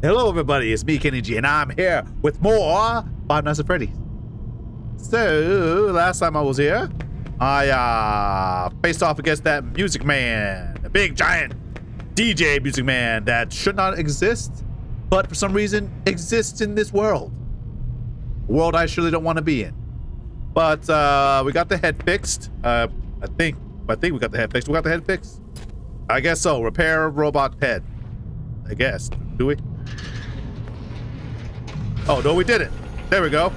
Hello everybody, it's me, Kenny G, and I'm here with more Five Nights at Freddy's. So, last time I was here, I faced off against that music man, the big giant DJ music man that should not exist, but for some reason exists in this world. A world I surely don't want to be in. But we got the head fixed. I think we got the head fixed. We got the head fixed? I guess so. Repair robot head. I guess. Do we? Oh, no, we did it. There we go.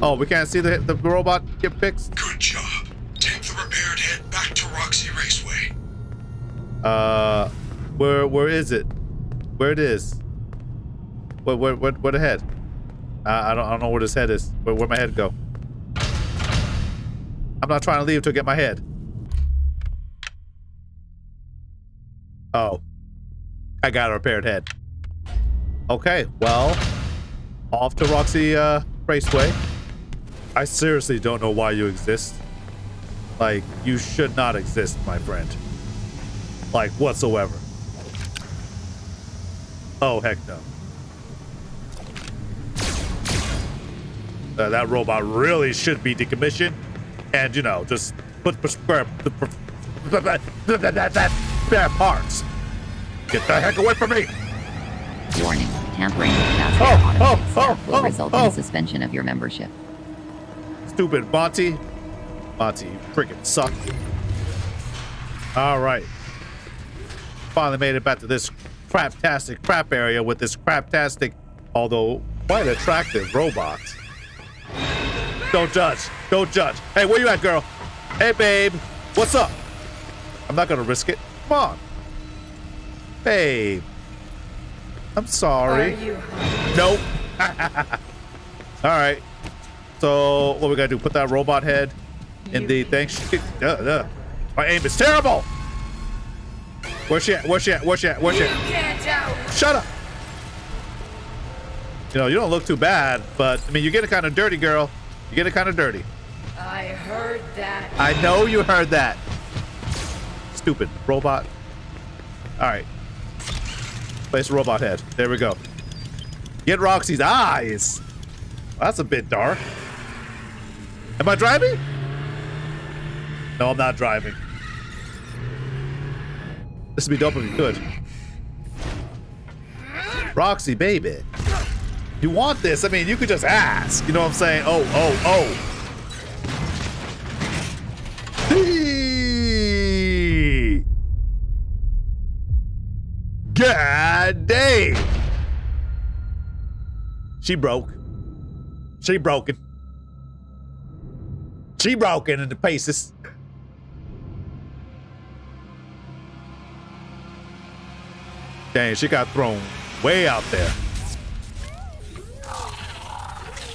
Oh, we can't see the robot get fixed? Good job. Take the repaired head back to Roxy Raceway. Where is it? Where it is? Where the head? I don't know where this head is. Where'd my head go? I'm not trying to leave to get my head. Oh, I got a repaired head. Okay, well, off to Roxy Raceway. I seriously don't know why you exist. Like, you should not exist, my friend. Like, whatsoever. Oh, heck no. That robot really should be decommissioned. And, you know, just put the square... Spare parts. Get the heck away from me! Warning: tampering with fast automated will result in suspension of your membership. Stupid Monty. Monty, you freaking suck. All right. Finally made it back to this craptastic crap area with this craptastic, although quite attractive robot. Don't judge. Don't judge. Hey, where you at, girl? Hey, babe. What's up? I'm not gonna risk it. Come on, babe. I'm sorry. Nope. All right. So what we gotta do? Put that robot head in the thing. My aim is terrible. Where's she at? Where's she at? Where's she at? Where's she at? Shut up. You know you don't look too bad, but I mean you're getting kind of dirty, girl. You're getting kind of dirty. I heard that. I know you heard that. Stupid robot. All right. Place a robot head. There we go. Get Roxy's eyes. Well, that's a bit dark. Am I driving? No, I'm not driving. This would be dope if you could. Roxy, baby. You want this? I mean, you could just ask. You know what I'm saying? Oh. God damn! She broke. She broken. She broken into pieces. Dang, she got thrown way out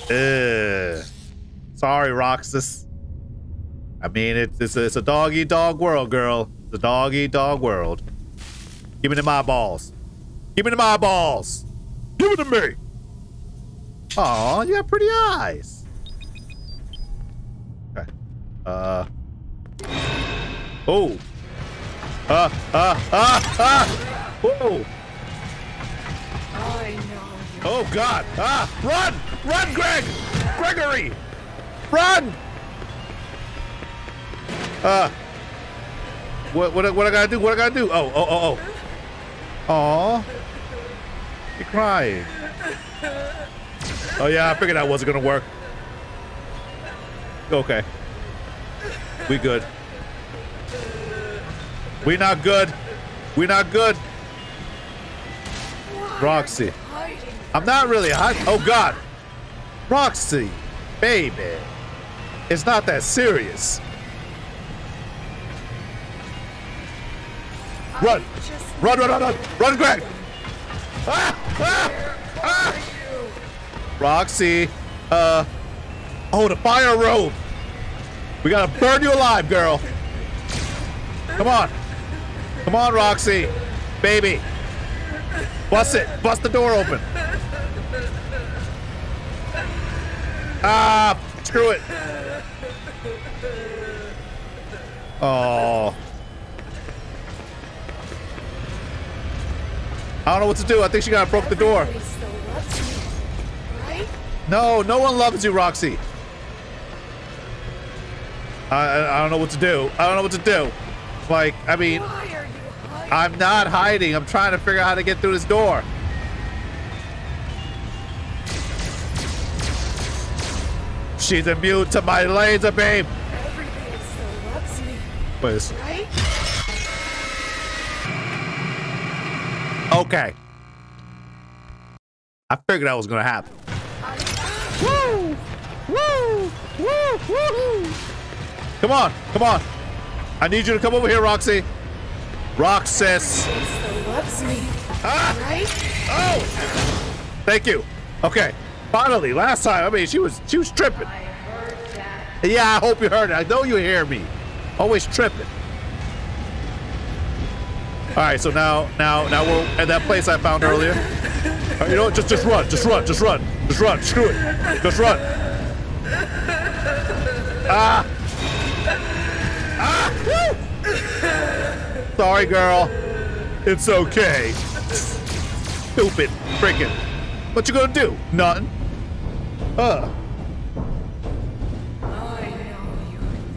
there. Sorry, Roxas. I mean, it's a dog-eat-dog world, girl. It's a dog-eat-dog world. Give me them eyeballs. Give me them eyeballs. Give it to me. Aw, you have pretty eyes. Okay. Oh. Whoa. I know. Oh, God. Ah, run. Run, Greg. Gregory. Run. What I gotta do? What I gotta do? Oh. Aw, you're crying. Oh yeah, I figured that wasn't gonna work. Okay, we good. We not good. We not good. Roxy, I'm not really hiding. Oh God, Roxy, baby, it's not that serious. Run. Run! Run, Greg! Roxy! Oh, the fire robe! We gotta burn you alive, girl! Come on! Come on, Roxy! Baby! Bust it! Bust the door open! Ah! Screw it! Oh. I don't know what to do. I think she got broke the door. No, no one loves you, Roxy. I don't know what to do. I don't know what to do. Like, I mean, I'm not hiding. I'm trying to figure out how to get through this door. She's immune to my laser beam. Everything still loves me. Please. Right? Okay. I figured that was gonna happen. Woo! Woo! Woo! Woo! Come on! Come on! I need you to come over here, Roxy. Roxas. Everything loves me. Ah! Right? Oh! Thank you. Okay. Finally, last time, I mean, she was tripping. I heard that. Yeah, I hope you heard it. I know you hear me. Always tripping. All right, so now we're at that place I found earlier. Right, you know what? Just run, just run, just run, just run. Screw it, just run. Ah! Ah! Woo! Sorry, girl. It's okay. Stupid, freaking. What you gonna do? Nothing.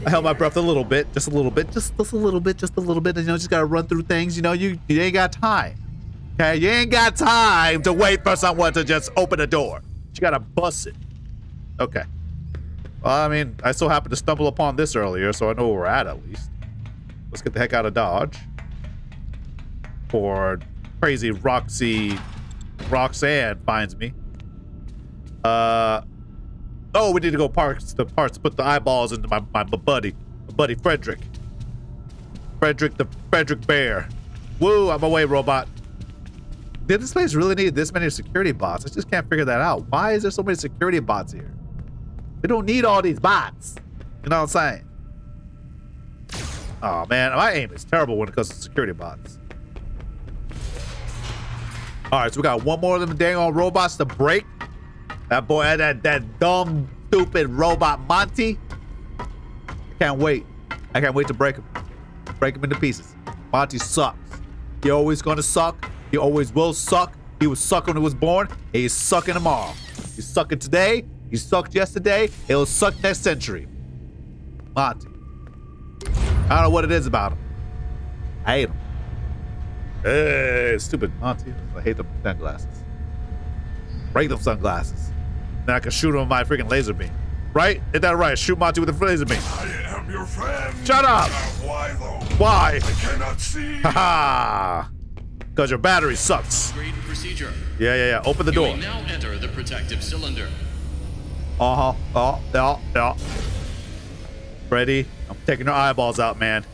I held my breath a little bit, just a little bit, just a little bit, just a little bit. And, you know, just gotta run through things. You know, you ain't got time. Okay, you ain't got time to wait for someone to just open a door. You gotta bust it. Okay. Well, I mean, I so happened to stumble upon this earlier, so I know where we're at least. Let's get the heck out of Dodge. Or crazy Roxanne finds me. Oh, we need to go put the eyeballs into my buddy Frederick. Frederick Bear. Woo, I'm away, robot. Did this place really need this many security bots? I just can't figure that out. Why is there so many security bots here? We don't need all these bots. You know what I'm saying? Oh man, my aim is terrible when it comes to security bots. All right, so we got one more of them dang old robots to break. That boy had that dumb, stupid robot Monty. I can't wait to break him. Break him into pieces. Monty sucks. You're always gonna suck. You always will suck. He was sucking when he was born, and he's sucking tomorrow. He's sucking today. He sucked yesterday. He'll suck next century. Monty. I don't know what it is about him. I hate him. Hey, stupid Monty. I hate them sunglasses. Break them sunglasses. Then I can shoot him with my freaking laser beam. Right? Is that right? Shoot Monty with a laser beam. I am your friend. Shut up. Why though? Why? I cannot see. Haha. Because your battery sucks. Upgrade procedure. Yeah. Open the door. You may now enter the protective cylinder. Yeah. Freddy, I'm taking her eyeballs out, man.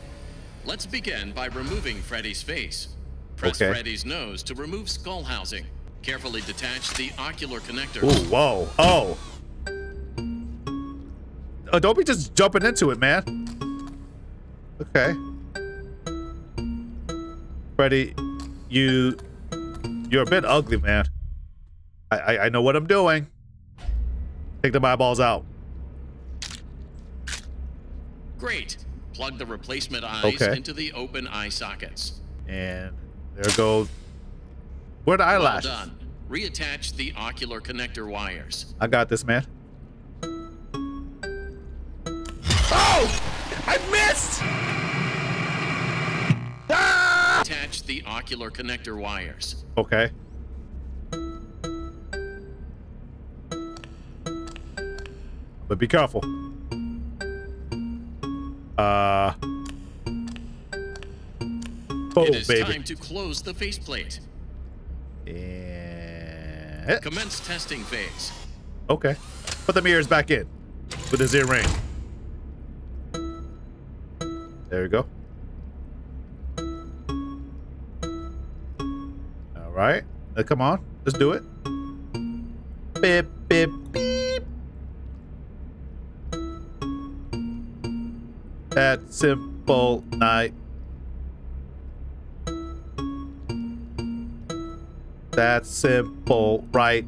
Let's begin by removing Freddy's face. Press Freddy's nose to remove skull housing. Carefully detach the ocular connector. Ooh, whoa. Oh. Oh, don't be just jumping into it, man. Okay. Freddy, you're a bit ugly, man. I know what I'm doing. Take the eyeballs out. Great. Plug the replacement eyes into the open eye sockets. And there goes. Where the eyelashes? Well done. Reattach the ocular connector wires. I got this, man. Oh! I missed! Ah! Attach the ocular connector wires. Okay. But be careful. It is time to close the faceplate. And commence testing phase. Okay. Put the mirrors back in with his earring. There we go. All right. Now, come on. Let's do it. Beep, beep, beep. That simple night. That's simple, right?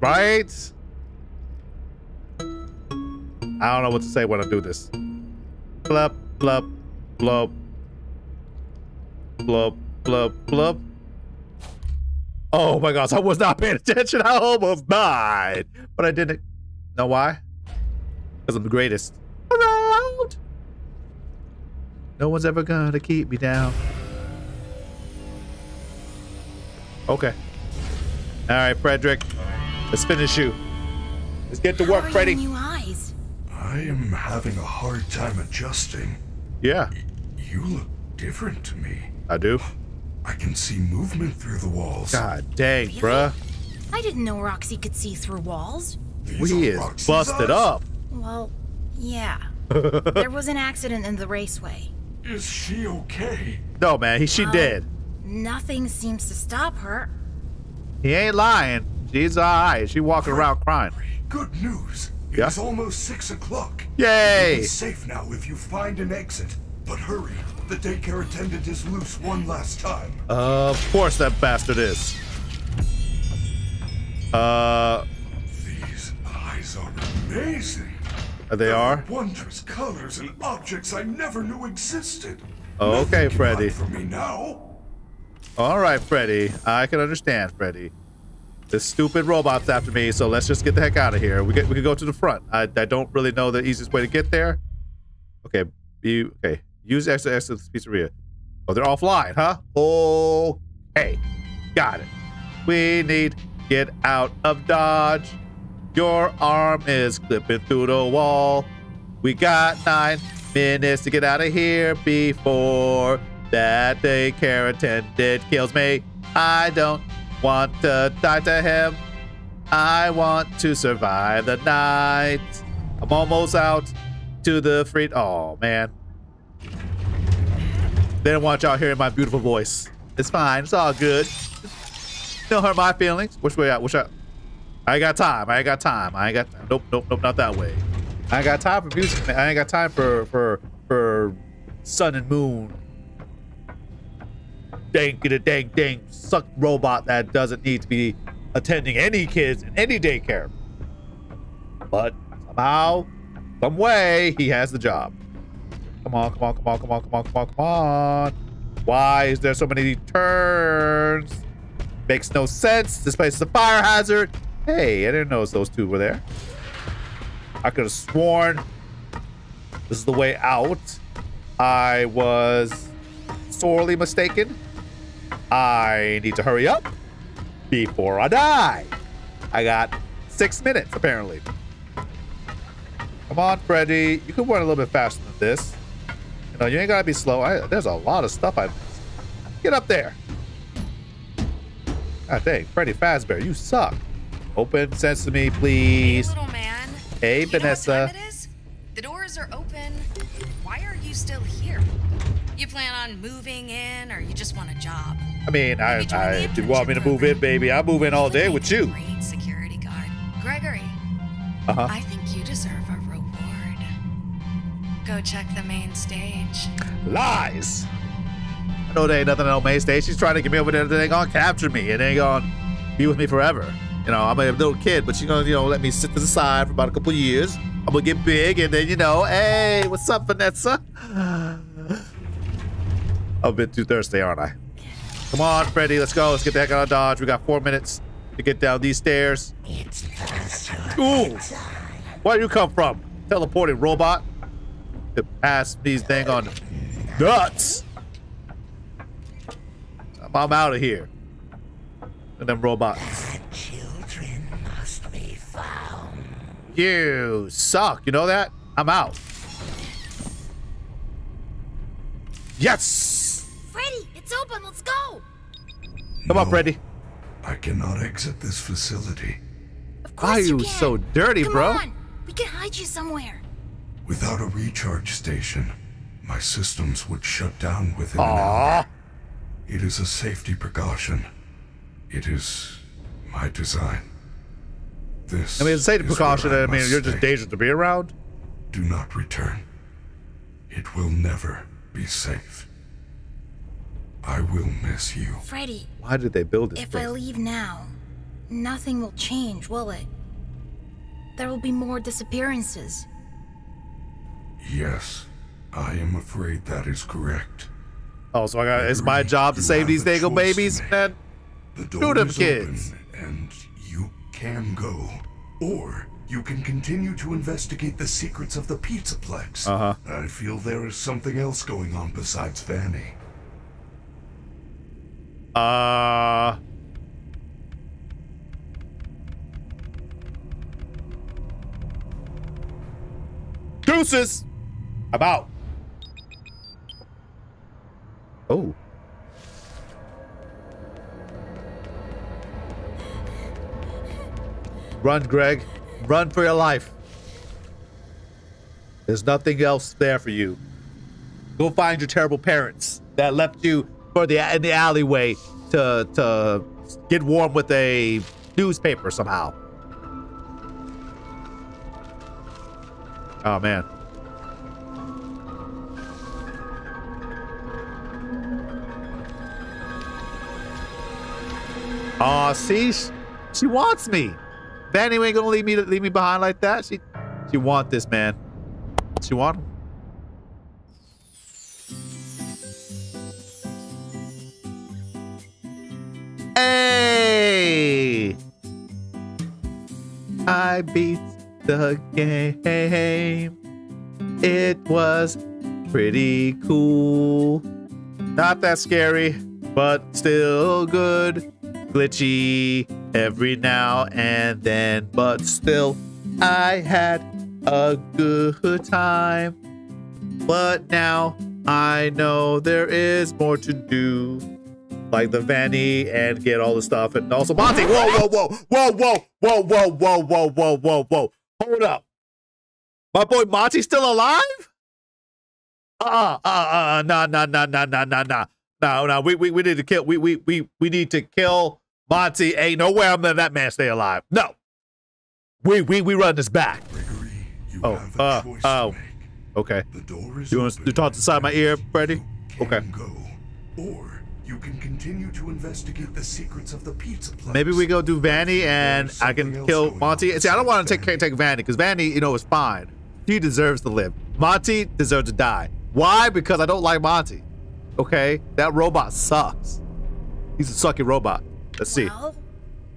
Right? I don't know what to say when I do this. Blub, blub, blub. Blub, blub, blub. Oh my gosh, I was not paying attention. I almost died, but I didn't. Know why? Because I'm the greatest around. No one's ever gonna keep me down. Okay. All right, Frederick. Let's finish you. Let's get to work, Freddy. I am having a hard time adjusting. Yeah. You look different to me. I do. I can see movement through the walls. God dang, really? Bruh. I didn't know Roxy could see through walls. We is busted up. Well, yeah. There was an accident in the raceway. Is she okay? No, man. She dead. Nothing seems to stop her. He ain't lying. She's all right. She walking around crying. Good news. Yeah. It's almost 6 o'clock. Yay! You'll be safe now if you find an exit. But hurry. The daycare attendant is loose one last time. Of course that bastard is. These eyes are amazing. They are? Wondrous colors and objects I never knew existed. Okay, Freddy. For me now. All right, Freddy. I can understand, Freddy. This stupid robot's after me, so let's just get the heck out of here. We can go to the front. I don't really know the easiest way to get there. Okay. Okay. Use extra exit to this pizzeria. Oh, they're offline, huh? Okay. Got it. We need get out of Dodge. Your arm is clipping through the wall. We got 9 minutes to get out of here before that daycare attendant kills me. I don't want to die to him. I want to survive the night. I'm almost out to the free... Oh, man. They didn't want y'all hearing my beautiful voice. It's fine. It's all good. Don't hurt my feelings. Which way out? Which out? I ain't got time. I ain't got time. I ain't got time. Nope, nope, nope. Not that way. I ain't got time for music, man. I ain't got time for sun and moon. Dang, get a dang, dang. Suck robot that doesn't need to be attending any kids in any daycare. But somehow, some way, he has the job. Come on, come on, come on, come on, come on, come on, come on. Why is there so many turns? Makes no sense. This place is a fire hazard. Hey, I didn't notice those two were there. I could have sworn this is the way out. I was sorely mistaken. I need to hurry up before I die. I got 6 minutes, apparently. Come on, Freddy. You can run a little bit faster than this. No, you ain't gotta be slow. There's a lot of stuff I missed. Get up there. God dang, Freddy Fazbear, you suck. Open sesame, please. Hey, little man. Hey, Vanessa. The doors are open. Why are you still here? You plan on moving in, or you just want a job? I mean, I do want me to move in, baby. I move in all day with you. Great security guard, Gregory. I think you deserve a reward. Go check the main stage. Lies! I know there ain't nothing on the main stage. She's trying to get me over there. They ain't gonna capture me. It ain't gonna be with me forever. You know, I'm a little kid, but she's gonna, you know, let me sit to the side for about a couple years. I'm gonna get big, and then, you know, hey, what's up, Vanessa? I'm a bit too thirsty, aren't I? Come on, Freddy, let's go. Let's get the heck out of Dodge. We got 4 minutes to get down these stairs. It's ooh! Where'd you come from? Teleporting robot. To pass these dang on nuts. I'm out of here. And them robots. Children must be found. You suck. You know that? I'm out. Yes. Freddy, it's open. Let's go. Come on, Freddy. I cannot exit this facility. Of course you can. Why are you so dirty, bro? Come on. We can hide you somewhere. Without a recharge station, my systems would shut down within an hour. It is a safety precaution. It is my design. This. I mean, it's a safety precaution. I mean, you're just dangerous to be around. Do not return. It will never be safe. I will miss you. Freddy. Why did they build this place? If I leave now, nothing will change, will it? There will be more disappearances. Yes, I am afraid that is correct. Oh, so I got, it's my job to save these Dago babies, man? The door is open and you can go. Or you can continue to investigate the secrets of the Pizza Plex. Uh-huh. I feel there is something else going on besides Vanny. Deuces! I'm out. Oh. Run, Greg. Run for your life. There's nothing else there for you. Go find your terrible parents that left you for in the alleyway to get warm with a newspaper somehow. Oh man. Aw, see, she wants me. Vanny ain't gonna leave me behind like that. She want this, man. She want him. Hey! I beat the game. It was pretty cool. Not that scary, but still good. Glitchy every now and then, but still I had a good time. But now I know there is more to do, like the Vanny and get all the stuff and also Monty. Whoa, whoa, whoa, whoa, whoa, whoa, whoa, whoa, whoa, whoa, whoa, whoa. Hold up, my boy Monty's still alive? No. We need to kill. We need to kill Monty. Ain't nowhere I'm letting that man stay alive. No. We run this back. Gregory, you have a choice to make. Okay. The door is open. You talk inside my ear, Freddy? Okay. Go, or you can continue to investigate the secrets of the Pizza Plex. Maybe we go do Vanny and I can kill Monty. See, I don't want to take Vanny because Vanny, you know, is fine. She deserves to live. Monty deserves to die. Why? Because I don't like Monty. Okay, that robot sucks. He's a sucky robot. Let's see. Well,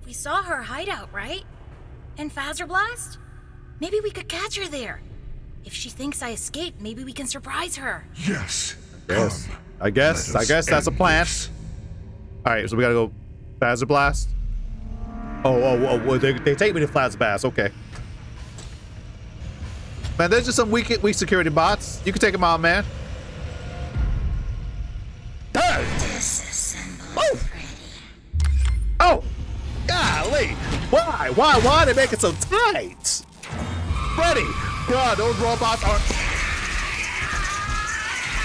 we saw her hideout, right? And Fazer Blast? Maybe we could catch her there. If she thinks I escaped, maybe we can surprise her. Yes. Yes. I guess that's a plan. All right, so we gotta go Fazer Blast. Oh, they take me to Fazer Blast. Okay. Man, there's just some weak security bots. You can take them out, man. Oh! Oh! Golly! Why are they making so tight? Freddy! God, those robots are...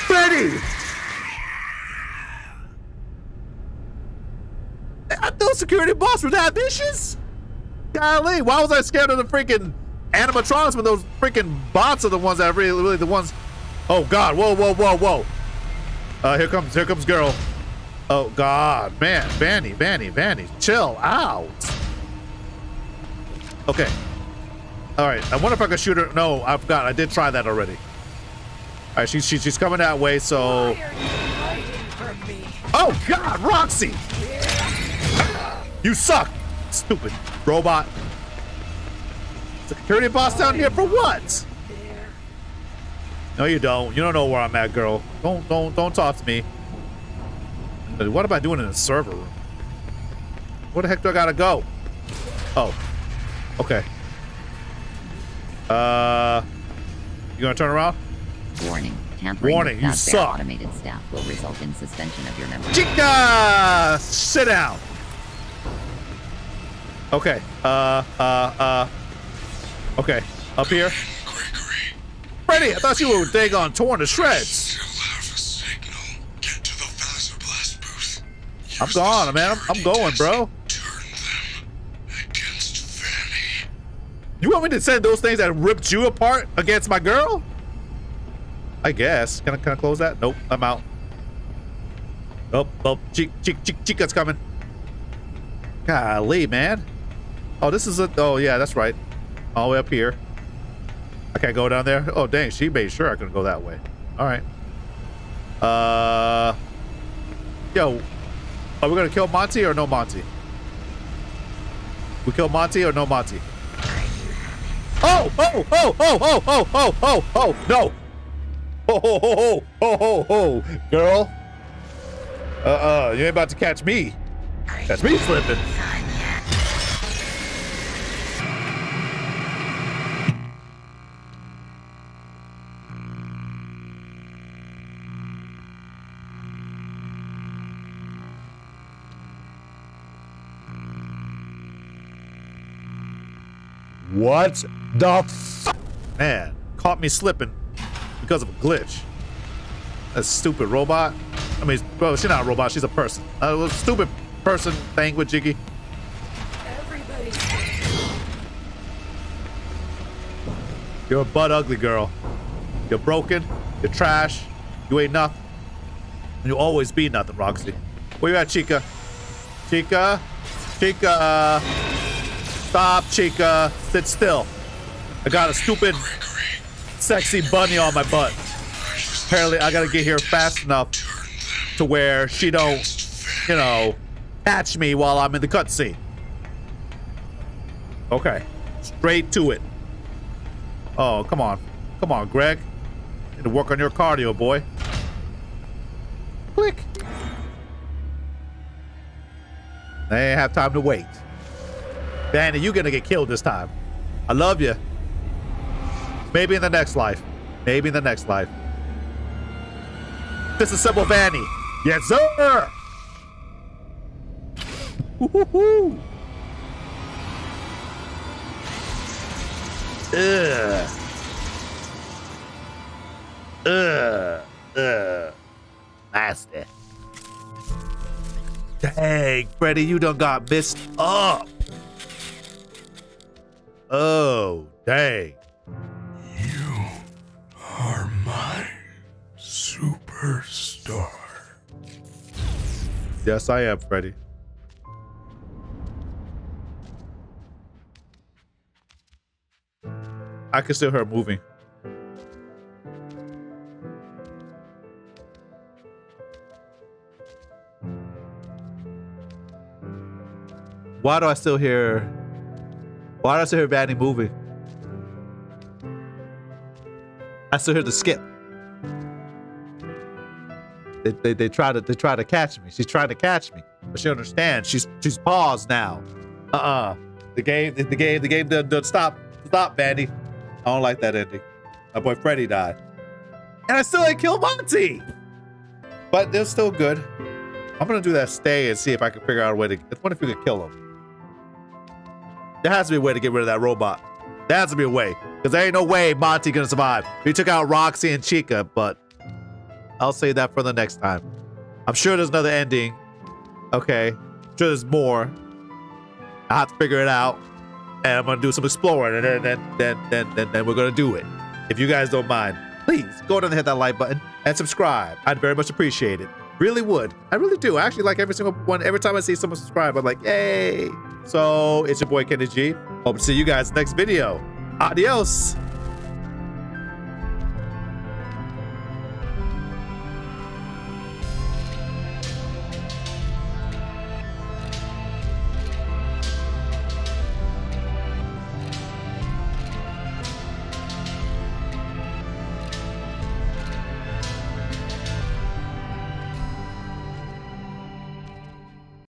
Freddy! Those security bots were that vicious? Golly, why was I scared of the freaking animatronics when those freaking bots are the ones that are really the ones... Oh God, whoa, whoa, whoa, whoa. Here comes girl. Oh God, man, Vanny, chill out. Okay. All right, I wonder if I could shoot her. No, I forgot. I did try that already. All right, she's coming that way. So. Oh God, Roxy! You suck, stupid robot. Security boss down here for what? No, you don't. You don't know where I'm at, girl. Don't talk to me. What am I doing in a server room? Where the heck do I gotta go? Oh. Okay. You gonna turn around? Warning. Tampering. Warning. You suck. Automated staff will result in suspension of your memory. Chica! Sit down. Okay. Okay. Up here. Freddy, I thought you were daggone torn to shreds. Get to the Fazer Blast booth. I'm gone, man. I'm going, bro. Turn them against Vanny. You want me to send those things that ripped you apart against my girl? I guess. Can I close that? Nope. I'm out. Oh, Chica's coming. Golly, man. Oh, this is a. Oh yeah, that's right. All the way up here. I can't go down there. Oh dang, she made sure I couldn't go that way. All right. Yo, Are we gonna kill Monty or no Monty? We kill Monty or no Monty? Oh! Oh! Oh! Oh! Oh! Oh! Oh! Oh! Oh! No! Oh! Oh! Oh! Oh! Oh! Oh! Girl! You ain't about to catch me. Catch me slipping. What the fuck? Man, caught me slipping because of a glitch. That stupid robot. I mean, bro, she's not a robot, she's a person. A stupid person thing with Jiggy. Everybody's... You're a butt ugly, girl. You're broken, you're trash, you ain't nothing. And you'll always be nothing, Roxy. Where you at, Chica? Chica? Chica! Stop, Chica. Sit still. I got a stupid, sexy bunny on my butt. Apparently, I gotta get here fast enough to where she don't, you know, catch me while I'm in the cutscene. Okay. Straight to it. Oh, come on. Come on, Greg. Need to work on your cardio, boy. Click. They ain't have time to wait. Vanny, you're gonna get killed this time. I love you. Maybe in the next life. Maybe in the next life. Disassemble Vanny. Yes, sir. Woohoo! Nasty. Dang, Freddy, you done got messed up. Oh, dang. You are my superstar. Yes, I am, Freddy. I can still hear her moving. Why do I still hear... Why do I still hear Vanny moving? I still hear the skip. They try to catch me. She's trying to catch me, but she understands. She's paused now. The game done stop, Vanny. I don't like that ending. My boy Freddy died, and I still ain't killed Monty. But they're still good. I'm gonna do that stay and see if I can figure out a way to. I wonder if we could kill him. There has to be a way to get rid of that robot. There has to be a way. Because there ain't no way Monty gonna survive. We took out Roxy and Chica, but I'll save that for the next time. I'm sure there's another ending. Okay. I'm sure there's more. I have to figure it out. And I'm gonna do some exploring. And then we're gonna do it. If you guys don't mind, please go down and hit that like button and subscribe. I'd very much appreciate it. Really would. I really do. I actually like every single one. Every time I see someone subscribe, I'm like, yay. So, it's your boy Kenny G. Hope to see you guys next video. Adios.